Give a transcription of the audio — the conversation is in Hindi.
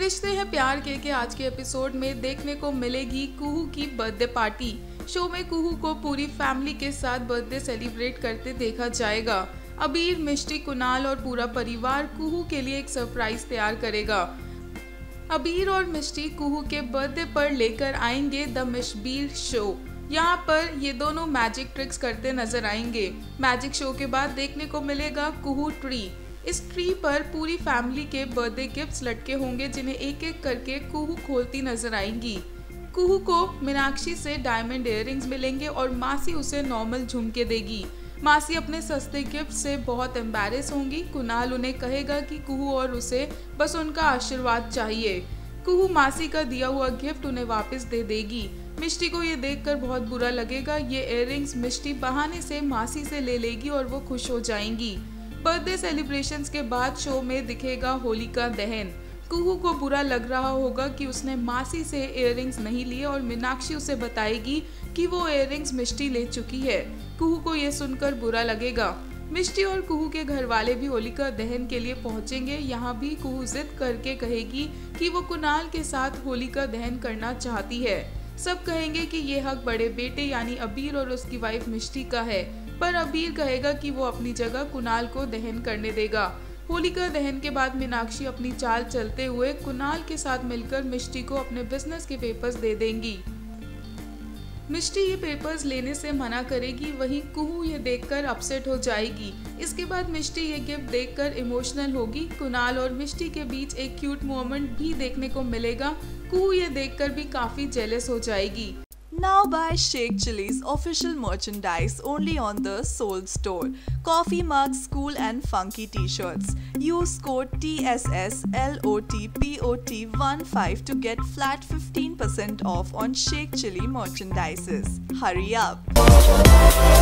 रिश्ते हैं प्यार के आज के एपिसोड में देखने को मिलेगी कुहू की बर्थडे पार्टी। शो में कुहू को पूरी फैमिली के साथ बर्थडे सेलिब्रेट करते देखा जाएगा। अबीर, मिष्टी, कुणाल और पूरा परिवार कुहू के लिए एक सरप्राइज तैयार करेगा। अबीर और मिष्टी कुहू के बर्थडे पर लेकर आएंगे द मिशबीर शो। यहाँ पर ये दोनों मैजिक ट्रिक्स करते नजर आएंगे। मैजिक शो के बाद देखने को मिलेगा कुहू ट्री। इस ट्री पर पूरी फैमिली के बर्थडे गिफ्ट्स लटके होंगे जिन्हें एक एक करके कुहू खोलती नजर आएंगी। कुहू को मीनाक्षी से डायमंड इयररिंग्स मिलेंगे और मासी उसे नॉर्मल झुमके देगी। मासी अपने सस्ते गिफ्ट से बहुत एम्बैरेस होंगी। कुणाल उन्हें कहेगा कि कुहू और उसे बस उनका आशीर्वाद चाहिए। कुहू मासी का दिया हुआ गिफ्ट उन्हें वापस दे देगी। मिष्टी को ये देखकर बहुत बुरा लगेगा। ये इयररिंग्स मिष्टी बहाने से मासी से ले लेगी और वो खुश हो जाएंगी। बर्थडे सेलिब्रेशंस के बाद शो में दिखेगा होलिका दहन। कुहू को बुरा लग रहा होगा कि उसने मासी से इयररिंग्स नहीं लिए और मीनाक्षी उसे बताएगी कि वो इयररिंग्स मिष्टी ले चुकी है। कुहू को ये सुनकर बुरा लगेगा। मिष्टी और कुहू के घर वाले भी होलिका दहन के लिए पहुंचेंगे। यहाँ भी कुहू जिद करके कहेगी कि वो कुणाल के साथ होलिका दहन करना चाहती है। सब कहेंगे कि ये हक बड़े बेटे यानी अबीर और उसकी वाइफ मिष्टी का है, पर अबीर कहेगा कि वो अपनी जगह कुणाल को दहन करने देगा। होलिका दहन के बाद मीनाक्षी अपनी चाल चलते हुए कुणाल के साथ मिलकर मिष्टी को अपने बिजनेस के पेपर्स दे देंगी। मिष्टी ये पेपर्स लेने से मना करेगी, वहीं कुहू ये देखकर अपसेट हो जाएगी। इसके बाद मिष्टी ये गिफ्ट देखकर इमोशनल होगी। कुणाल और मिष्टी के बीच एक क्यूट मोमेंट भी देखने को मिलेगा। कुहू ये देखकर भी काफी जेलस हो जाएगी। Now buy Sheikhchilli's official merchandise only on the Souled store. Coffee mugs, cool and funky t-shirts. Use code TSSLOTPOT15 to get flat 15% off on Sheikhchilli merchandises. Hurry up!